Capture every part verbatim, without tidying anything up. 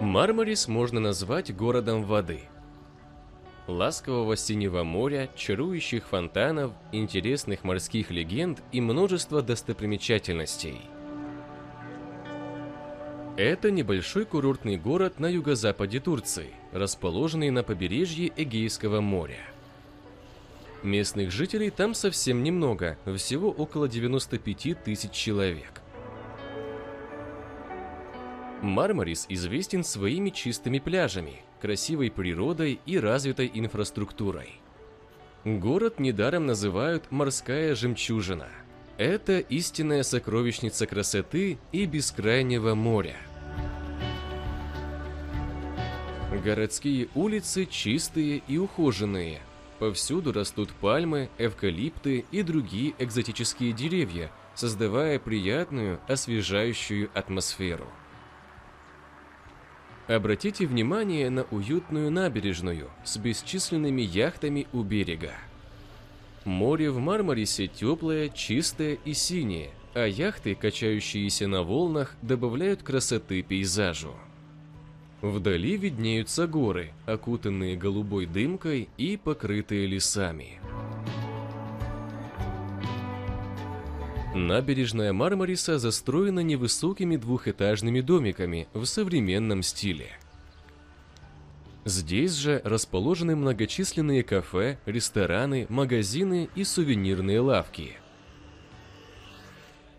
Мармарис можно назвать городом воды, ласкового синего моря, чарующих фонтанов, интересных морских легенд и множества достопримечательностей. Это небольшой курортный город на юго-западе Турции, расположенный на побережье Эгейского моря. Местных жителей там совсем немного, всего около девяноста пяти тысяч человек. Мармарис известен своими чистыми пляжами, красивой природой и развитой инфраструктурой. Город недаром называют «морская жемчужина». Это истинная сокровищница красоты и бескрайнего моря. Городские улицы чистые и ухоженные. Повсюду растут пальмы, эвкалипты и другие экзотические деревья, создавая приятную, освежающую атмосферу. Обратите внимание на уютную набережную с бесчисленными яхтами у берега. Море в Мармарисе теплое, чистое и синее, а яхты, качающиеся на волнах, добавляют красоты пейзажу. Вдали виднеются горы, окутанные голубой дымкой и покрытые лесами. Набережная Мармариса застроена невысокими двухэтажными домиками в современном стиле. Здесь же расположены многочисленные кафе, рестораны, магазины и сувенирные лавки.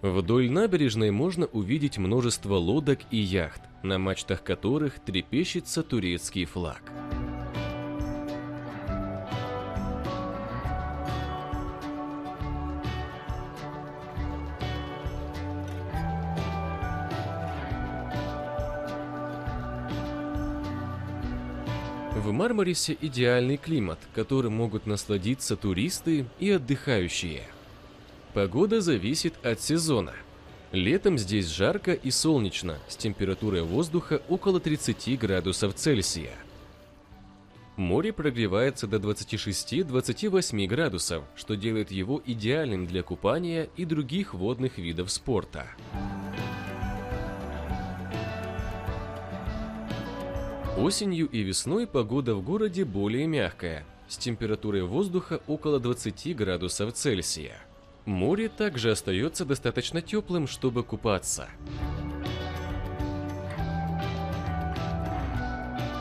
Вдоль набережной можно увидеть множество лодок и яхт, на мачтах которых трепещется турецкий флаг. В Мармарисе идеальный климат, которым могут насладиться туристы и отдыхающие. Погода зависит от сезона. Летом здесь жарко и солнечно, с температурой воздуха около тридцати градусов Цельсия. Море прогревается до двадцати шести — двадцати восьми градусов, что делает его идеальным для купания и других водных видов спорта. Осенью и весной погода в городе более мягкая, с температурой воздуха около двадцати градусов Цельсия. Море также остается достаточно теплым, чтобы купаться.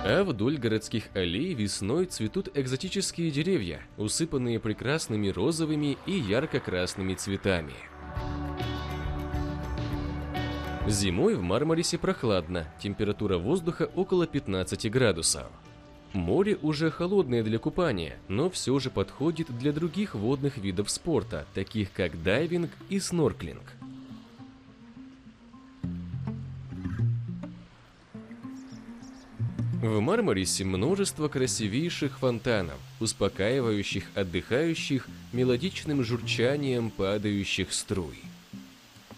А вдоль городских аллей весной цветут экзотические деревья, усыпанные прекрасными розовыми и ярко-красными цветами. Зимой в Мармарисе прохладно, температура воздуха около пятнадцати градусов. Море уже холодное для купания, но все же подходит для других водных видов спорта, таких как дайвинг и снорклинг. В Мармарисе множество красивейших фонтанов, успокаивающих отдыхающих мелодичным журчанием падающих струй.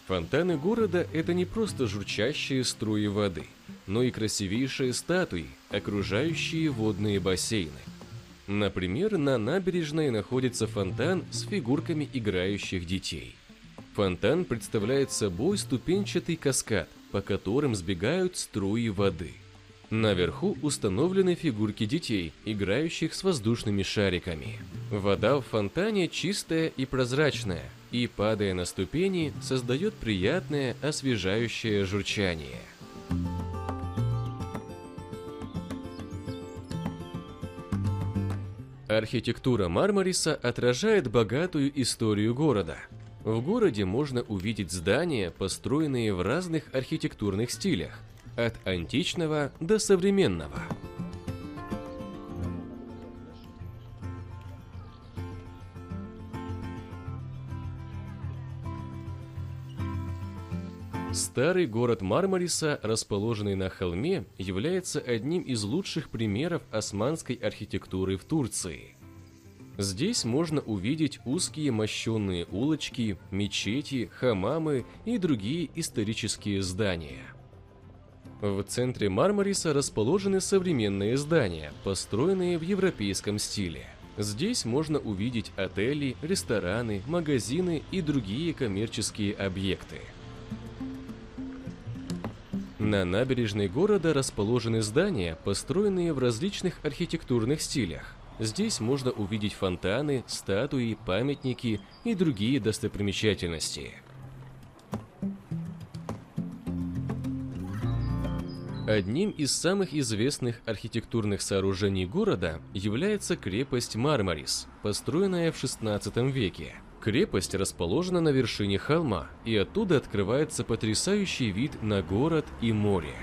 Фонтаны города – это не просто журчащие струи воды, но и красивейшие статуи, окружающие водные бассейны. Например, на набережной находится фонтан с фигурками играющих детей. Фонтан представляет собой ступенчатый каскад, по которым сбегают струи воды. Наверху установлены фигурки детей, играющих с воздушными шариками. Вода в фонтане чистая и прозрачная, и, падая на ступени, создает приятное освежающее журчание. Архитектура Мармариса отражает богатую историю города. В городе можно увидеть здания, построенные в разных архитектурных стилях, от античного до современного. Старый город Мармариса, расположенный на холме, является одним из лучших примеров османской архитектуры в Турции. Здесь можно увидеть узкие мощенные улочки, мечети, хамамы и другие исторические здания. В центре Мармариса расположены современные здания, построенные в европейском стиле. Здесь можно увидеть отели, рестораны, магазины и другие коммерческие объекты. На набережной города расположены здания, построенные в различных архитектурных стилях. Здесь можно увидеть фонтаны, статуи, памятники и другие достопримечательности. Одним из самых известных архитектурных сооружений города является крепость Мармарис, построенная в шестнадцатом веке. Крепость расположена на вершине холма, и оттуда открывается потрясающий вид на город и море.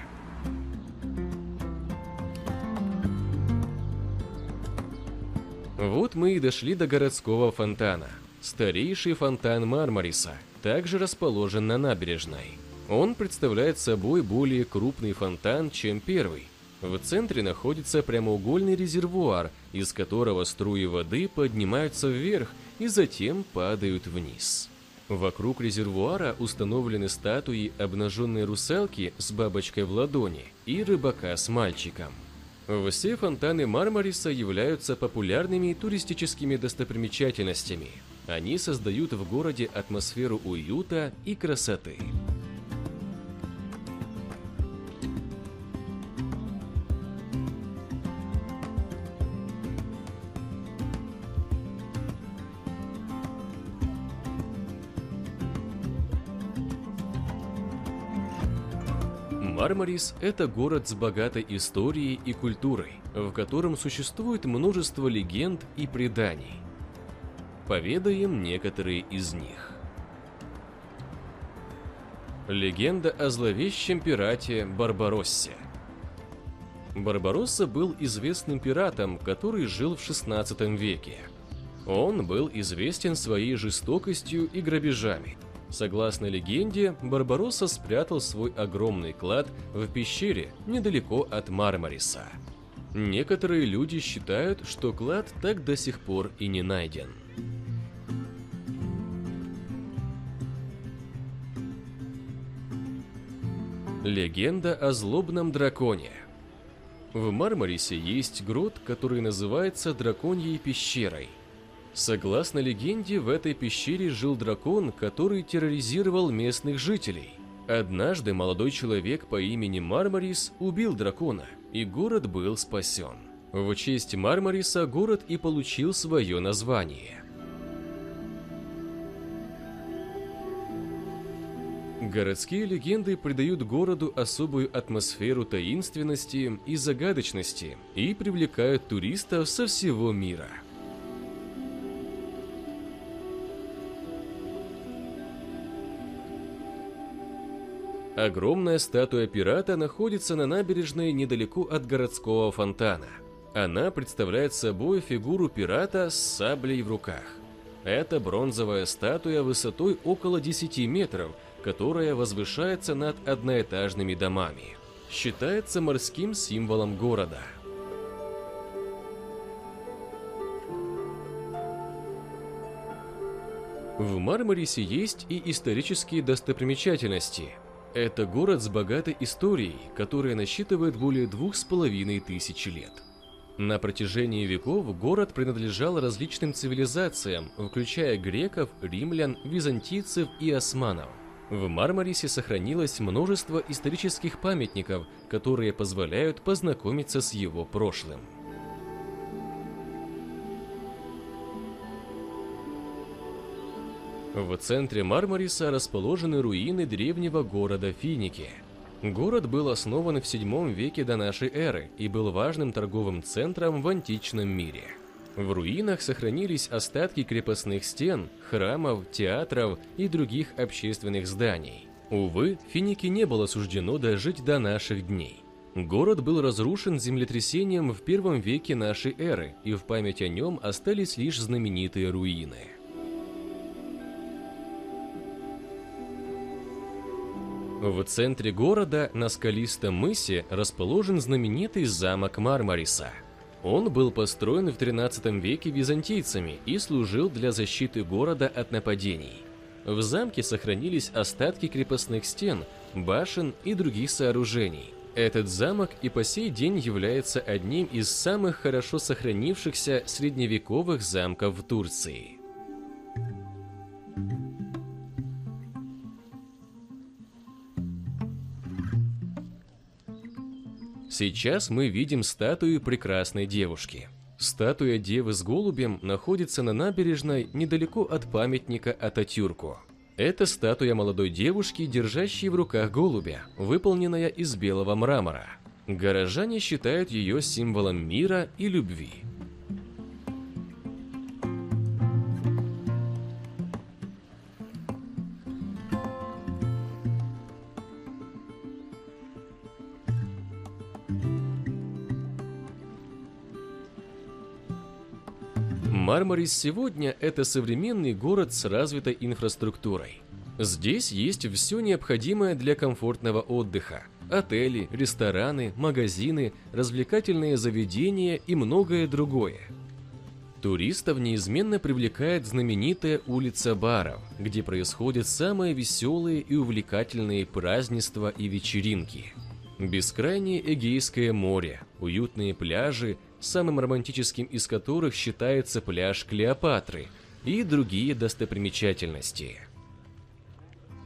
Вот мы и дошли до городского фонтана. Старейший фонтан Мармариса также расположен на набережной. Он представляет собой более крупный фонтан, чем первый. В центре находится прямоугольный резервуар, из которого струи воды поднимаются вверх и затем падают вниз. Вокруг резервуара установлены статуи обнаженной русалки с бабочкой в ладони и рыбака с мальчиком. Все фонтаны Мармариса являются популярными туристическими достопримечательностями. Они создают в городе атмосферу уюта и красоты. Мармарис – это город с богатой историей и культурой, в котором существует множество легенд и преданий. Поведаем некоторые из них. Легенда о зловещем пирате Барбароссе. Барбаросса был известным пиратом, который жил в шестнадцатом веке. Он был известен своей жестокостью и грабежами. Согласно легенде, Барбаросса спрятал свой огромный клад в пещере недалеко от Мармариса. Некоторые люди считают, что клад так до сих пор и не найден. Легенда о злобном драконе. В Мармарисе есть грот, который называется Драконьей пещерой. Согласно легенде, в этой пещере жил дракон, который терроризировал местных жителей. Однажды молодой человек по имени Мармарис убил дракона, и город был спасен. В честь Мармариса город и получил свое название. Городские легенды придают городу особую атмосферу таинственности и загадочности и привлекают туристов со всего мира. Огромная статуя пирата находится на набережной недалеко от городского фонтана. Она представляет собой фигуру пирата с саблей в руках. Это бронзовая статуя высотой около десяти метров, которая возвышается над одноэтажными домами. Считается морским символом города. В Мармарисе есть и исторические достопримечательности. Это город с богатой историей, которая насчитывает более двух с половиной тысяч лет. На протяжении веков город принадлежал различным цивилизациям, включая греков, римлян, византийцев и османов. В Мармарисе сохранилось множество исторических памятников, которые позволяют познакомиться с его прошлым. В центре Мармариса расположены руины древнего города Финики. Город был основан в седьмом веке до нашей эры и был важным торговым центром в античном мире. В руинах сохранились остатки крепостных стен, храмов, театров и других общественных зданий. Увы, Финике не было суждено дожить до наших дней. Город был разрушен землетрясением в первом веке нашей эры, и в память о нем остались лишь знаменитые руины. В центре города, на скалистом мысе, расположен знаменитый замок Мармариса. Он был построен в тринадцатом веке византийцами и служил для защиты города от нападений. В замке сохранились остатки крепостных стен, башен и других сооружений. Этот замок и по сей день является одним из самых хорошо сохранившихся средневековых замков в Турции. Сейчас мы видим статую прекрасной девушки. Статуя Девы с голубем находится на набережной недалеко от памятника Ататюрку. Это статуя молодой девушки, держащей в руках голубя, выполненная из белого мрамора. Горожане считают ее символом мира и любви. Мармарис сегодня – это современный город с развитой инфраструктурой. Здесь есть все необходимое для комфортного отдыха – отели, рестораны, магазины, развлекательные заведения и многое другое. Туристов неизменно привлекает знаменитая улица баров, где происходят самые веселые и увлекательные празднества и вечеринки. Бескрайнее Эгейское море, уютные пляжи, самым романтическим из которых считается пляж Клеопатры, и другие достопримечательности.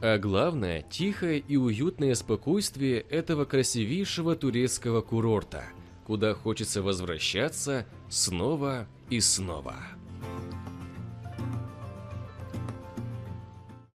А главное, тихое и уютное спокойствие этого красивейшего турецкого курорта, куда хочется возвращаться снова и снова.